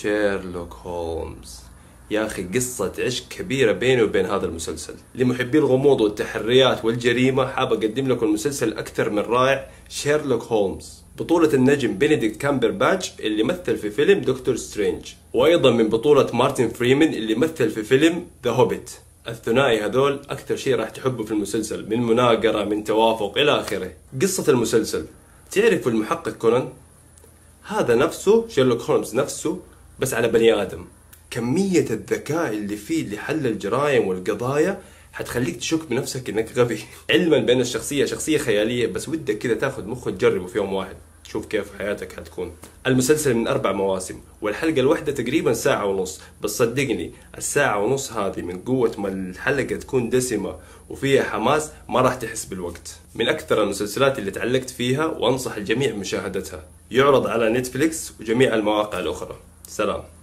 شيرلوك هولمز. يا أخي قصة عشق كبيرة بيني وبين هذا المسلسل. لمحبي الغموض والتحريات والجريمة حاب أقدم لكم المسلسل أكثر من رائع شيرلوك هولمز، بطولة النجم بنديكت كامبرباتش اللي مثل في فيلم دكتور سترينج، وأيضا من بطولة مارتن فريمان اللي مثل في فيلم ذا هوبيت. الثنائي هذول أكثر شيء راح تحبه في المسلسل، من مناقرة من توافق إلى آخره. قصة المسلسل، تعرف المحقق كونان؟ هذا نفسه شيرلوك هولمز نفسه بس على بني آدم. كمية الذكاء اللي فيه لحل الجرائم والقضايا حتخليك تشك بنفسك انك غبي. علما بان الشخصية شخصية خيالية، بس ودك كذا تاخذ مخه تجربه في يوم واحد، شوف كيف حياتك هتكون. المسلسل من 4 مواسم، والحلقة الواحدة تقريبا 1.5 ساعة، بس صدقني ال1.5 ساعة هذه من قوة ما الحلقة تكون دسمة وفيها حماس ما راح تحس بالوقت. من أكثر المسلسلات اللي تعلقت فيها وأنصح الجميع بمشاهدتها. يعرض على نتفليكس وجميع المواقع الأخرى. سلام.